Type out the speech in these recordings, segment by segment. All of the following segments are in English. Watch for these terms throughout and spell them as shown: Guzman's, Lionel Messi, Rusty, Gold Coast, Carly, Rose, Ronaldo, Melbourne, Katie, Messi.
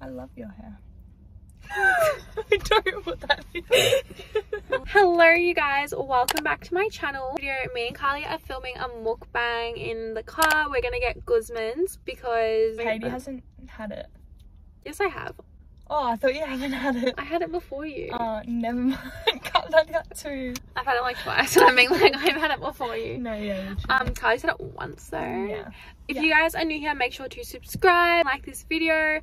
I love your hair. I don't know what that is. Hello you guys, welcome back to my channel. Me and Carly are filming a mukbang in the car. We're gonna get Guzman's because Katie hasn't had it. Yes I have. Oh, I thought you haven't had it. I had it before you. Oh, never mind. I've had that too. I've had it like twice. I mean, like, I've had it before you. No, yeah. Carly said it once though. Yeah. If you guys are new here, make sure to subscribe, like this video.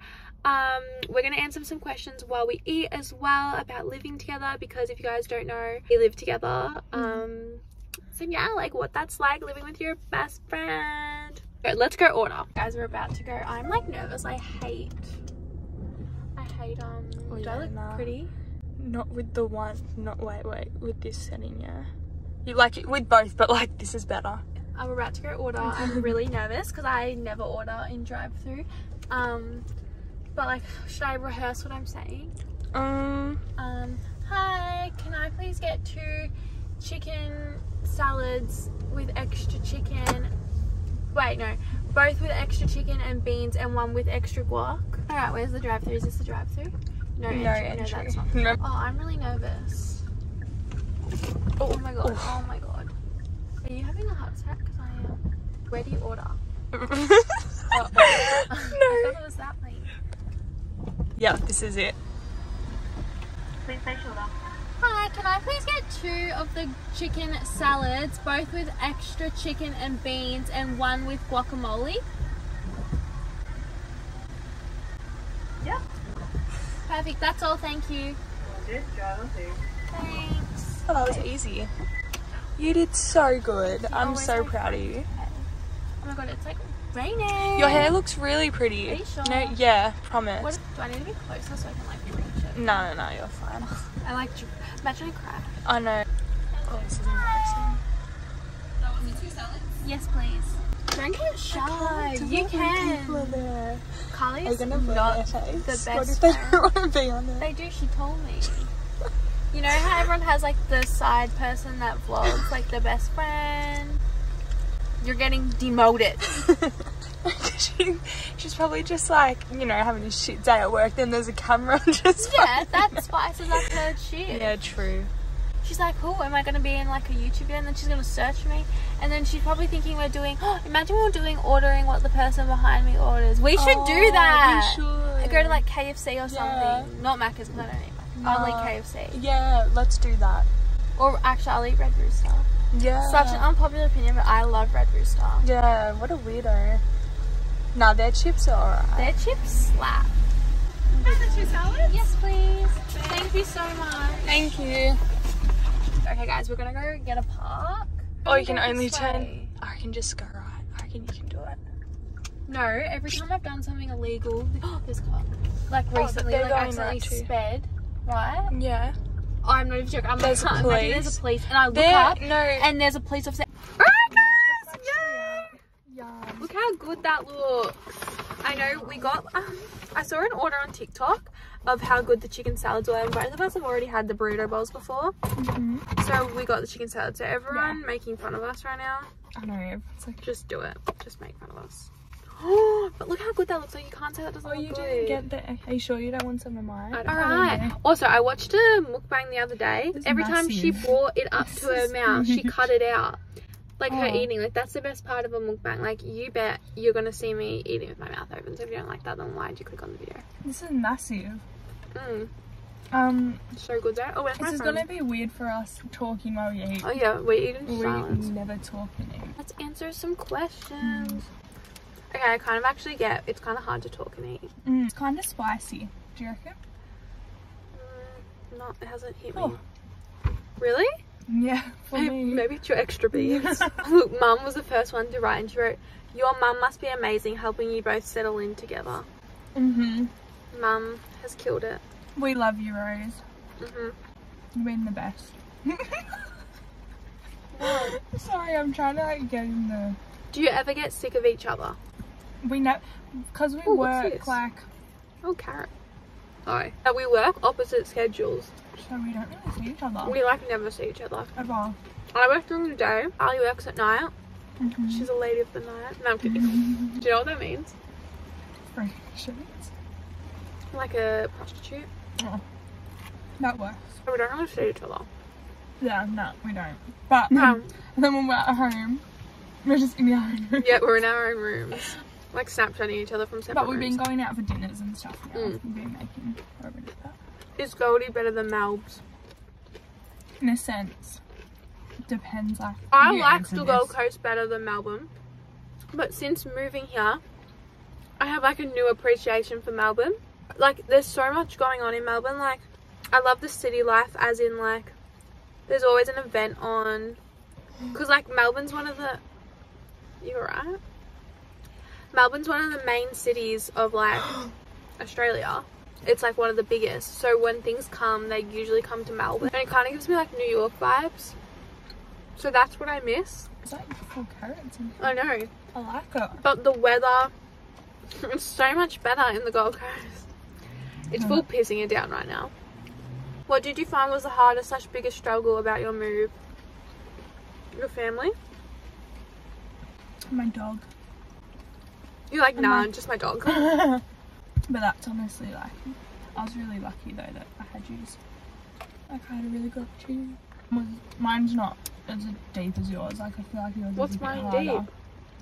We're gonna answer some questions while we eat as well about living together, because if you guys don't know, we live together. So yeah, like what that's like living with your best friend. Okay, let's go order. Guys, we're about to go. I'm like nervous. I hate do yeah, I look pretty? Not with the one, not wait, with this setting, yeah. You like it with both, but like this is better. I'm about to go order. I'm really nervous because I never order in drive-thru. But like, should I rehearse what I'm saying? Hi, can I please get 2 chicken salads with extra chicken? Wait, no, both with extra chicken and beans and 1 with extra guac. All right, where's the drive-thru? Is this the drive-thru? No entry. No, that's not. No. Oh, I'm really nervous. Oh my god. Oh my god. Are you having a heart attack? Because I am. Where do you order? Oh, no. I thought it was that late. Yep, this is it. Please say shoulder. Hi, can I please get 2 of the chicken salads, both with extra chicken and beans and 1 with guacamole? Yep. Perfect, that's all, thank you. Good job, thanks. Oh, that was easy. You did so good. I'm so proud of you. Oh my god, it's like raining. Your hair looks really pretty. Are you sure? No, yeah, promise. What, do I need to be closer so I can like reach it? No, you're fine. I like, imagine I cry. I know. Oh, this is embarrassing. That was the 2 salads? Yes, please. Don't get shy. You can. Carly's not the best. What if they don't want to be on it? They do, she told me. You know how everyone has like the side person that vlogs, like the best friend? You're getting demoted. she's probably just like, you know, having a shit day at work, then there's a camera just that spices up her shit. Yeah, true. She's like, oh, am I going to be in like a YouTube video? And then she's going to search me. And then she's probably thinking we're doing, imagine we're doing ordering what the person behind me orders. We should do that. We should. I go to like KFC or something. Yeah. Not Maccas, because I don't eat Maccas. I'll eat KFC. Yeah, let's do that. Or actually, I'll eat Red Rooster. Yeah. Such an unpopular opinion, but I love Red Rooster. Yeah, what a weirdo. Nah, their chips are alright. Their chips slap. Have the 2 salads? Yes, please. Thank you so much. Thank you. Okay, guys, we're gonna go get a park. Oh, you can only turn. I can just go right. I reckon you can do it. No, every time I've done something illegal, this car. Like recently, like accidentally sped. Right? Yeah. I'm not even joking. I'm like, I can't imagine there's a police, and I look up, and there's a police officer. Alright guys, yay! Yum. Look how good that looks. I know we got, I saw an order on TikTok of how good the chicken salads were, and both of us have already had the burrito bowls before. So we got the chicken salad. So everyone making fun of us right now. I know. It's like, just do it. Just make fun of us. Oh, but look how good that looks. Like, you can't say that doesn't look good. Oh, you didn't get that. Are you sure you don't want some of mine? Alright. Also, I watched a mukbang the other day. Every time she brought it up to her mouth, she cut it out. Like her eating. Like, that's the best part of a mukbang. Like, you bet you're going to see me eating with my mouth open. So if you don't like that, then why'd you click on the video? This is massive. So good though. Oh, where's my phone? This is going to be weird for us talking while we eat. Oh yeah, we eat in silence. We never talk in it. Let's answer some questions. Okay, I kind of actually get, it's kind of hard to talk and eat. It's kind of spicy, do you reckon? Not, it hasn't hit me. Really? Yeah, for me. Maybe it's your extra beans. Look, Mum was the first one to write and she wrote, your mum must be amazing helping you both settle in together. Mum has killed it. We love you, Rose. You've been the best. Sorry, I'm trying to like get in the... Do you ever get sick of each other? We know, because we work like... Oh, carrot. Oh. We work opposite schedules. So we don't really see each other. We like never see each other. Ever. I work during the day. Ali works at night. She's a lady of the night. No, I'm kidding. Do you know what that means? Free shirts. like a prostitute. Oh, that works. So we don't really see each other. Yeah, no, we don't. But then when we're at home, we're just in our own rooms. Yeah, we're in our own rooms. Like Snapchatting each other from separate rooms. But we've been going out for dinners and stuff now. We've been making a bit of that. Is Goldie better than Melb's? In a sense. Depends. Like, I like the Gold Coast better than Melbourne. But since moving here, I have like a new appreciation for Melbourne. Like, there's so much going on in Melbourne. Like, I love the city life, as in like, there's always an event on. Because like Melbourne's one of the, you're right? Melbourne's one of the main cities of like Australia. It's like one of the biggest. So when things come, they usually come to Melbourne. And it kind of gives me like New York vibes. So that's what I miss. It's like full carrots in here. I know. I like it. But the weather is so much better in the Gold Coast. It's full pissing it down right now. What did you find was the hardest / biggest struggle about your move? Your family? My dog. You're like, nah, just my dog. But that's honestly like, I was really lucky though that I had you. Like, I had a really good opportunity. Mine's not as deep as yours. Like, I feel like yours is a bit harder. What's mine deep?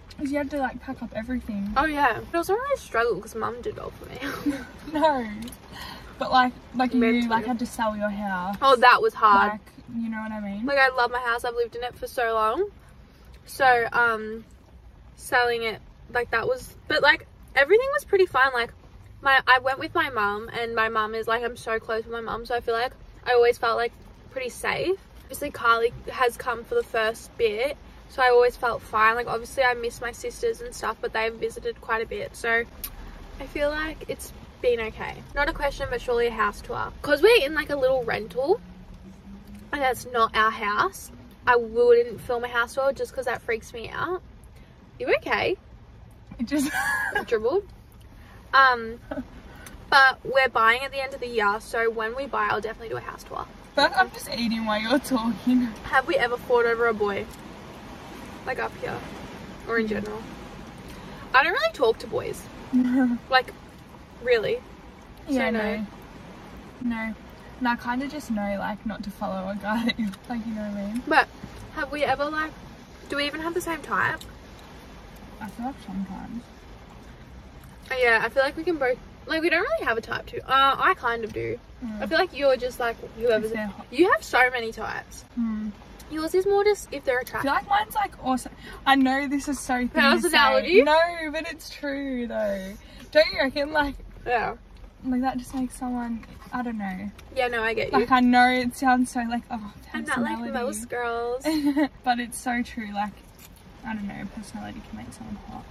Because you had to like pack up everything. Oh yeah. It was a real struggle because Mum did all for me. No. But like you like had to sell your house. Oh, that was hard. Like, you know what I mean? Like, I love my house. I've lived in it for so long. So selling it, like, that was, but like everything was pretty fine. Like I went with my mum, and my mum is like, I'm so close with my mum, so I feel like I always felt like pretty safe. Obviously Carly has come for the first bit, so I always felt fine. Like, obviously I miss my sisters and stuff, but they've visited quite a bit, so I feel like it's been okay. Not a question, but surely a house tour. Because we're in like a little rental and that's not our house, I wouldn't film a house tour just because that freaks me out. You okay? It just dribbled. But we're buying at the end of the year, so when we buy, I'll definitely do a house tour. But I'm just eating while you're talking. Have we ever fought over a boy? Like, up here or in general? I don't really talk to boys. Like, really. Yeah, so no. And I kind of just know, like, not to follow a guy that you like, you know what I mean? But have we ever, like, do we even have the same type? I feel like sometimes. Yeah, I feel like we can both, like, we don't really have a type too. I kind of do. I feel like you're just like whoever's, you have so many types. Yours is more just if they're attractive. I feel like mine's like awesome. I know this is so personality. No, but it's true though. Don't you reckon? Like, yeah, like that just makes someone, I don't know. Yeah, no, I get you. Like, I know it sounds so like, oh, I'm not like most girls. But it's so true. Like, I don't know, personality can make someone hot.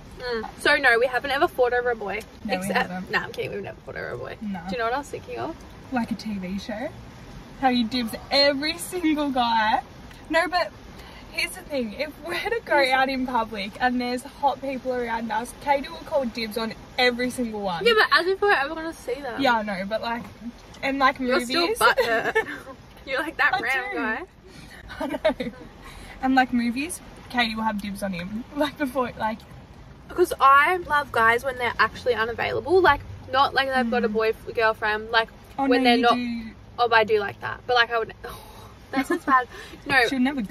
So no, we haven't ever fought over a boy. No, except, we haven't. Nah, I'm kidding, we've never fought over a boy. No. Do you know what I was thinking of? Like a TV show. How you dibs every single guy. No, but here's the thing. If we're to go out in public and there's hot people around us, Katie will call dibs on every single one. Yeah, but as if we're ever going to see that. Yeah, I know, but like, and like you're movies. You're still butthurt. You're like that random guy. I know. And like movies, Katie will have dibs on him, like, before, like, because I love guys when they're actually unavailable, like, not like they've got a girlfriend, like, oh, when they're not. Oh, I do like that, but like, I would. Oh, that sounds bad. No,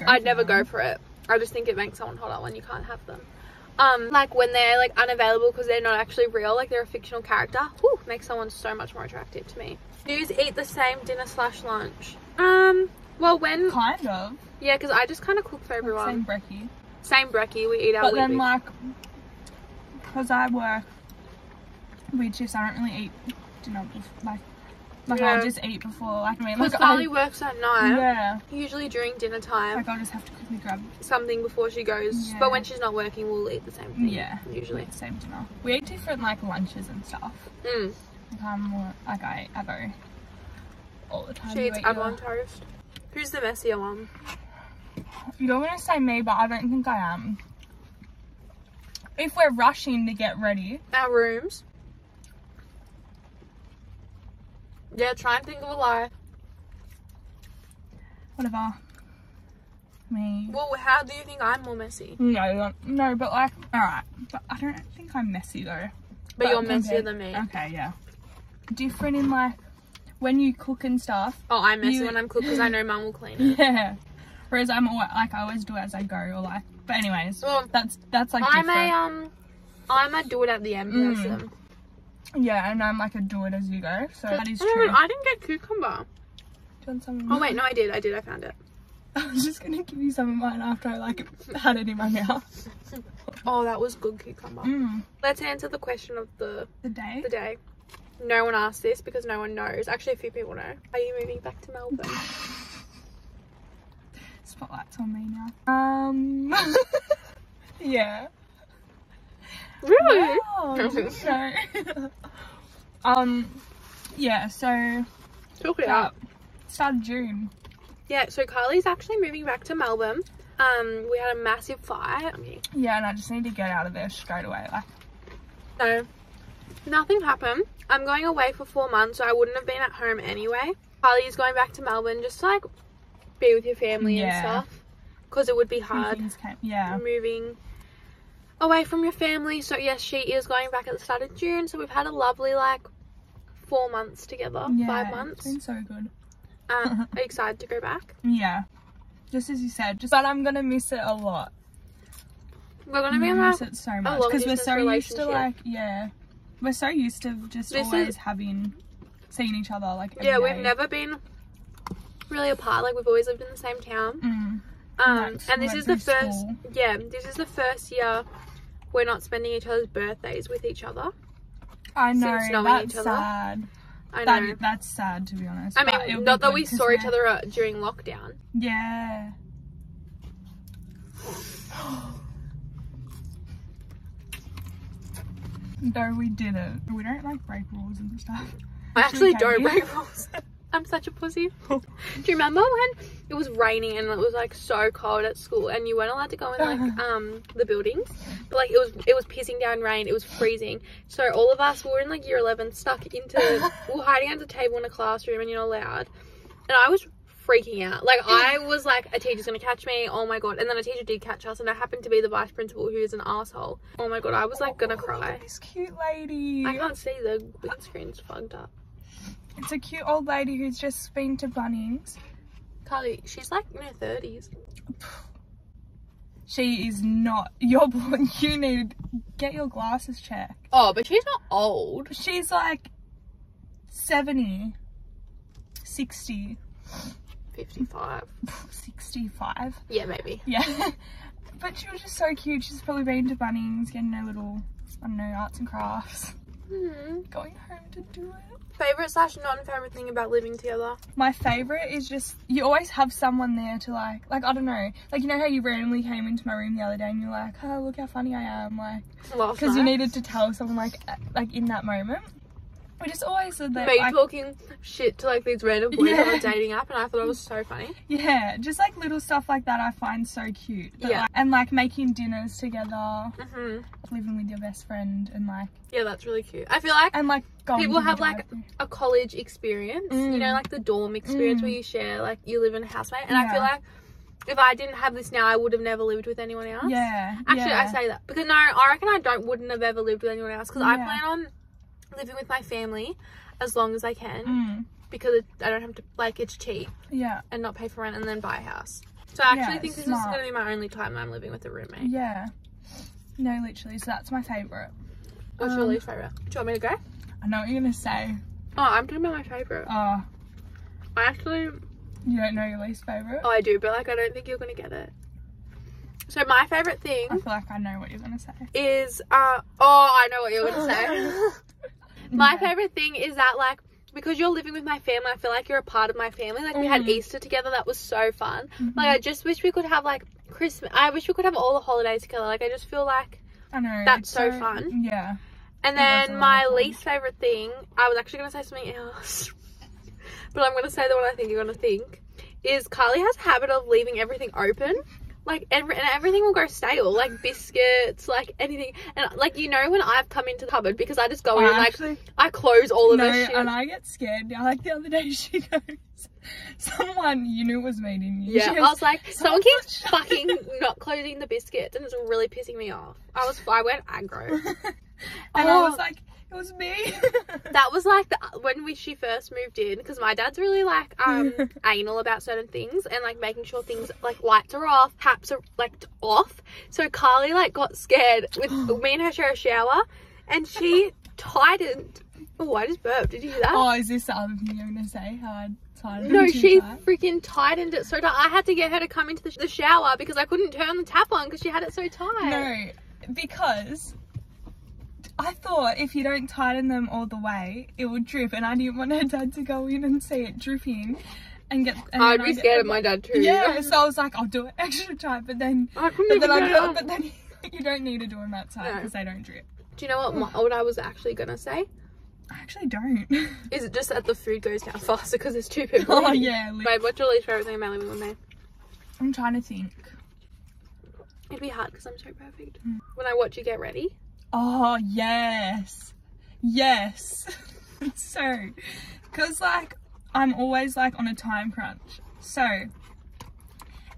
I'd never go for it. I just think it makes someone hotter when you can't have them. Like when they're like unavailable because they're not actually real, like they're a fictional character. Whew, makes someone so much more attractive to me. Do you eat the same dinner / lunch? Well, when kind of. Yeah, because I just kind of cook for everyone. Like same brekkie, we eat our. But then like, because I work, I don't really eat dinner before, like yeah. I just eat before, like I mean. Because like, Carly works at night. Yeah. Usually during dinner time. Like, I'll just have to quickly grab something before she goes. Yeah. But when she's not working, we'll eat the same thing. Yeah. Usually same dinner. We eat different like lunches and stuff. Like I'm more like I eat avocado all the time. She eats avocado toast. Who's the messier one? You're gonna say me, but I don't think I am. If we're rushing to get ready, our rooms. Yeah, try and think of a lie. Whatever. Me. Well, how do you think I'm more messy? No, but like, all right. But I don't think I'm messy though. But you're messier than me. Okay, yeah. different in like when you cook and stuff. Oh, I mess when I'm cooking because I know mum will clean it. Yeah. Whereas I'm always, like, I always do it as I go or like. But anyways, well, that's like different. I'm a do it at the end person. Yeah, and I'm like a do it as you go. So that is true. I didn't get cucumber. Do you want some? Oh wait, no, I did. I found it. I was just gonna give you some of mine after I like had it in my mouth. Oh, that was good cucumber. Let's answer the question of the day. No one asked this because no one knows. Actually, a few people know. Are you moving back to Melbourne? Spotlight's on me now. Yeah. Really? No. Yeah. So. Talk it out. Started June. Yeah, so Carly's actually moving back to Melbourne. We had a massive fire. Yeah, and I just need to get out of there straight away. Like, so nothing happened. I'm going away for 4 months, so I wouldn't have been at home anyway. Carly's going back to Melbourne just to, like, be with your family and stuff, because it would be hard moving away from your family. So yes, she is going back at the start of June. So we've had a lovely like 4 months together, 5 months. It's been so good. Are you excited to go back? Yeah, just as you said. But I'm gonna miss it a lot. We're gonna miss it so much because we're so used to like we're so used to just seeing each other like every day. We've never been really apart. Like we've always lived in the same town. And this is the first this is the first year we're not spending each other's birthdays with each other. I know, that's sad. I know. That's sad, to be honest. I mean, not that we saw each other during lockdown. Yeah. No, we didn't. We don't like break rules and stuff. I actually don't break rules. I'm such a pussy. Do you remember when it was raining and it was like so cold at school and you weren't allowed to go in like the buildings? But like it was pissing down rain, it was freezing. So all of us were in like year 11 stuck into we were hiding under a table in a classroom and you're not allowed. And I was freaking out. Like I was like, a teacher's gonna catch me, oh my god. And then a teacher did catch us and it happened to be the vice principal who's an asshole. Oh my god, I was like gonna cry. Look at this cute lady. I can't see, the windscreen's fucked up. It's a cute old lady who's just been to Bunnings. Carly, she's like in her 30s. She is not. You're born. You need to get your glasses checked. Oh, but she's not old. She's like 70, 60. 55. 65? Yeah, maybe. Yeah. But she was just so cute. She's probably been to Bunnings, getting her little, I don't know, arts and crafts. Going home to do it. Favorite slash non-favorite thing about living together? My favorite is just you always have someone there to like I don't know, like you know how you randomly came into my room the other day and you're like, oh look how funny I am, like because you needed to tell someone like in that moment. We just always said that. But you're talking shit to like these random boys on a dating app, and I thought it was so funny. Yeah, just like little stuff like that I find so cute. But, like, and like making dinners together, living with your best friend, and like that's really cute. I feel like and like people have like a college experience, you know, like the dorm experience where you share like you live in a housemate, and I feel like if I didn't have this now, I would have never lived with anyone else. Yeah, actually, I say that because no, I reckon I wouldn't have ever lived with anyone else because I plan on living with my family as long as I can because I don't have to, like, it's cheap and not pay for rent and then buy a house. So I actually think this is going to be my only time I'm living with a roommate. Yeah, no, literally. So that's my favorite. What's your least favorite? Do you want me to go? I know what you're gonna say. Oh, I'm talking about my favorite. Oh, I actually, you don't know your least favorite? Oh, I do, but like I don't think you're gonna get it. So my favorite thing, I feel like I know what you're gonna say, is oh, I know what you're gonna say. My favorite thing is that, like, because you're living with my family, I feel like you're a part of my family. Like, we had Easter together. That was so fun. Like, I just wish we could have, like, Christmas. I wish we could have all the holidays together. Like, I just feel like I know, that's so fun. Yeah. And then my least favorite thing, I was actually going to say something else, but I'm going to say the one I think you're going to think, is Carly has a habit of leaving everything open. Like, and everything will go stale, like biscuits, like anything. And, like, you know when I've come into the cupboard, because I just go in and, like, actually, I close all of her shit. And I get scared now. Like, the other day she goes, someone, you knew it was me, didn't you? Yeah, I was like, someone keeps fucking not closing the biscuits, and it's really pissing me off. I went aggro. And I was like, It was me. That was like when she first moved in, because my dad's really like anal about certain things and like making sure things like lights are off, taps are like off. So Carly like got scared with me and her share a shower, and she tightened. Oh, I just burped. Did you hear that? Oh, is this the other thing you're gonna say? How I tightened? No, she freaking tightened it so tight. I had to get her to come into the shower because I couldn't turn the tap on because she had it so tight. No, because I thought if you don't tighten them all the way, it would drip, and I didn't want her dad to go in and see it dripping, and get. And I'd be scared of my dad too. Yeah, so I was like, I'll do it extra tight, but then I couldn't, but then you don't need to do them that tight because they don't drip. Do you know what I was actually gonna say? I actually don't. Is it just that the food goes down faster because there's two people? Oh yeah. Babe, what's your least favorite thing about living with me? I'm trying to think. It'd be hard because I'm so perfect. Mm. When I watch you get ready. Oh yes, yes. So, cause like I'm always like on a time crunch. So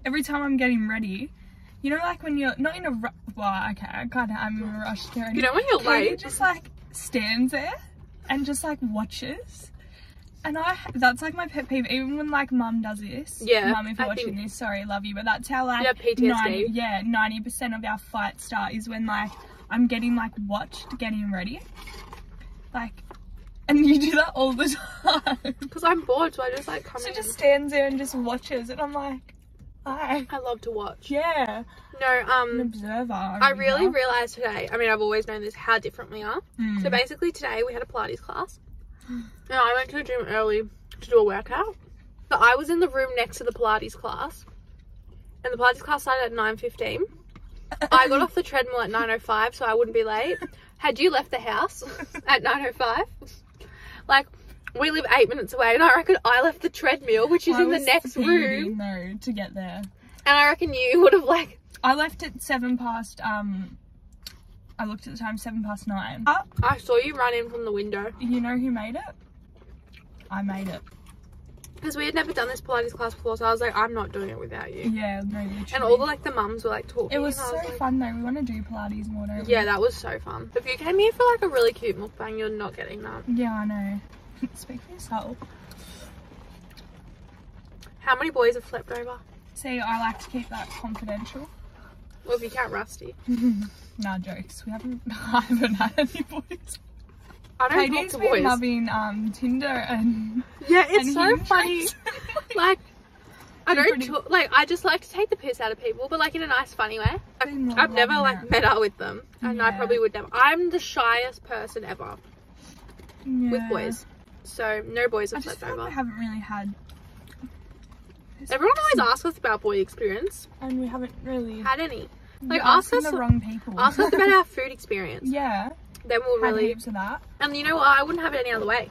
every time I'm getting ready, you know, like when you're not in a rush. Well, okay, I kind of am in a rush to. You know when you're late, you just like stands there and just like watches. And that's like my pet peeve. Even when like mum does this. Yeah. Mum, if you're watching this, sorry, love you, but that's how like. You have PTSD. Yeah, 90% of our fights start is when like. I'm getting like watched getting ready, like, and you do that all the time because I'm bored, so I just like come in. Just stands there and just watches, and I'm like, I love to watch. Yeah, no, an observer. I really realized today, I mean I've always known this, how different we are. So basically today we had a Pilates class and I went to the gym early to do a workout, but I was in the room next to the Pilates class, and the Pilates class started at 9:15. I got off the treadmill at 9:05, so I wouldn't be late. Had you left the house at 9:05, like we live 8 minutes away, and I reckon I left the treadmill, which is in the next room, to get there. And I reckon you would have like. I left at 7 past. I looked at the time, 7 past 9. I saw you run in from the window. You know who made it? I made it. Because we had never done this Pilates class before, so I was like, I'm not doing it without you. Yeah, no, literally. And all the like the mums were like talking. It was so fun though. We want to do Pilates more, don't we? Yeah, that was so fun. If you came here for like a really cute mukbang, you're not getting that. Yeah, I know. Speak for yourself. How many boys have slept over? See, I like to keep that confidential. Well, if you count Rusty. Nah, jokes. I haven't had any boys. I don't talk to boys. Katie's been loving Tinder and yeah, it's so funny. Like I don't talk, like I just like to take the piss out of people, but like in a nice, funny way. I've never like met up with them, and I probably would never. I'm the shyest person ever with boys, so no boys have slept over. I haven't really had. Everyone always asks us about boy experience, and we haven't really had any. Like ask us about our food experience. Yeah. Then we'll really to that. And you know what, I wouldn't have it any other way.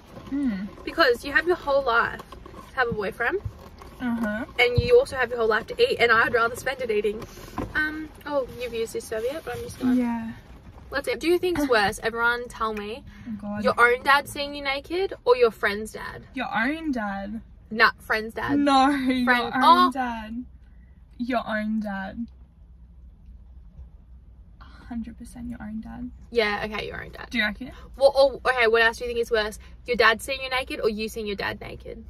Because you have your whole life to have a boyfriend, and you also have your whole life to eat, and I'd rather spend it eating. Oh, you've used this serviette, but I'm just gonna let's see. Do you think's worse? Everyone tell me. Oh God. Your own dad seeing you naked or your friend's dad? Your own dad. Nah, friend's dad. No, your own dad. Your own dad. 100% your own dad. Yeah, okay, your own dad. Do you reckon? Well, okay, what else do you think is worse? Your dad seeing you naked or you seeing your dad naked?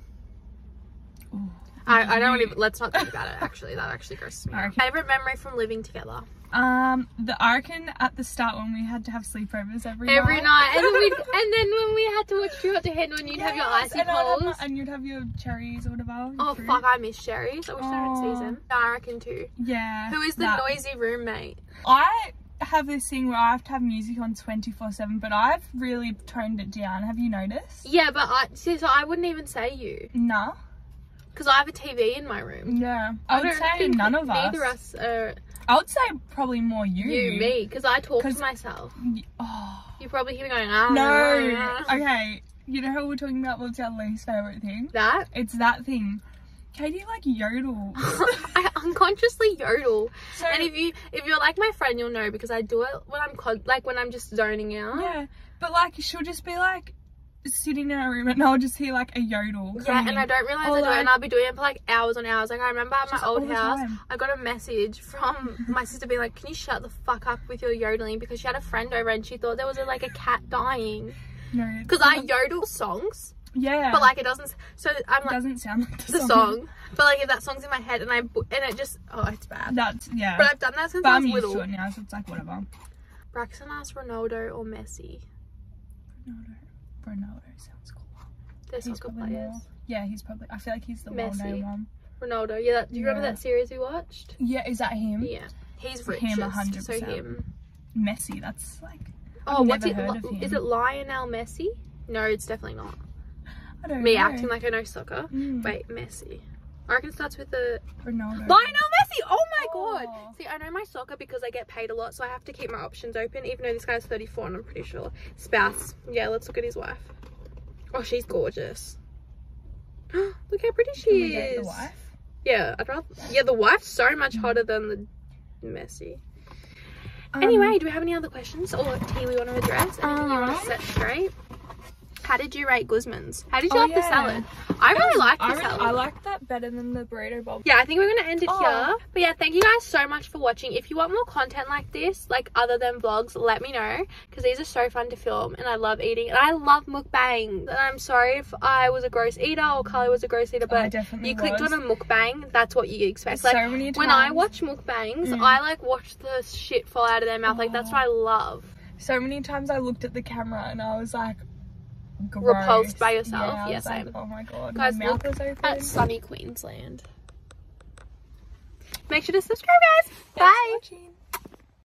Ooh, I don't even, let's not think about it actually. That actually grosses me out. Favourite memory from living together? I reckon at the start when we had to have sleepovers every night. And then when we had to watch Stuart to handle, and you'd have your icy poles. And you'd have your cherries or whatever. Oh fruit. Fuck, I miss cherries. I wish they were in season. I reckon too. Yeah. Who is the noisy roommate? I have this thing where I have to have music on 24/7, but I've really toned it down. Have you noticed? Yeah, but I wouldn't even say you. No, because I have a TV in my room. Yeah, I would say none of us. Neither us are. I would say probably more you. You, me, because I talk to myself. You're probably hearing going. No. Okay, you know how we're talking about what's our least favorite thing? That it's that thing. Katie like yodels. I unconsciously yodel, so, and if you're like my friend, you'll know because I do it when I'm just zoning out. Yeah, but like she'll just be like sitting in our room and I'll just hear like a yodel. Yeah, and I don't realise I do it, and I'll be doing it for like hours on hours. Like I remember at my old house, I got a message from my sister being like, can you shut the fuck up with your yodeling? Because she had a friend over and she thought there was like a cat dying. No. Because I yodel songs. Yeah. But like it doesn't, so I'm like, it doesn't sound like the song. But like if that song's in my head and it just, oh, it's bad. That's, yeah. But I've done that since I was little. But I'm used to it now, so it's like whatever. Braxton asked Ronaldo or Messi. Ronaldo sounds cool. They're soccer players. Yeah, he's probably, I feel like he's the well-known one. Ronaldo, yeah. Do you remember that series we watched? Yeah, is that him? Yeah. He's rich. Him, 100%. So him. Messi, that's like, oh, I've what's never it? Heard of him. Is it Lionel Messi? No, it's definitely not. I don't know. Me acting like I know soccer. Mm. Wait, Messi. I reckon it starts with the Ronaldo. Lionel Messi! Oh my god! See, I know my soccer because I get paid a lot, so I have to keep my options open, even though this guy's 34 and I'm pretty sure. Spouse. Yeah, let's look at his wife. Oh, she's gorgeous. Look how pretty she is. Can we get the wife? Yeah, I'd rather. Yeah, the wife's so much hotter than the Messi. Anyway, do we have any other questions or tea we want to address? Anything you want to set straight? How did you rate Guzman's? How did you like the salad? I really liked the salad. I liked that better than the burrito bowl. Yeah, I think we're going to end it here. But yeah, thank you guys so much for watching. If you want more content like this, like other than vlogs, let me know. Because these are so fun to film. And I love eating. And I love mukbang. And I'm sorry if I was a gross eater or Carly was a gross eater. But you clicked on a mukbang, that's what you expect. Like, so many times. When I watch mukbangs, I like watch the shit fall out of their mouth. Like, that's what I love. So many times I looked at the camera and I was like, gross. Repulsed by yourself. Yeah, yes, I am. Oh my god, guys, my mouth was open. At sunny Queensland. Make sure to subscribe, guys. Thanks. Bye.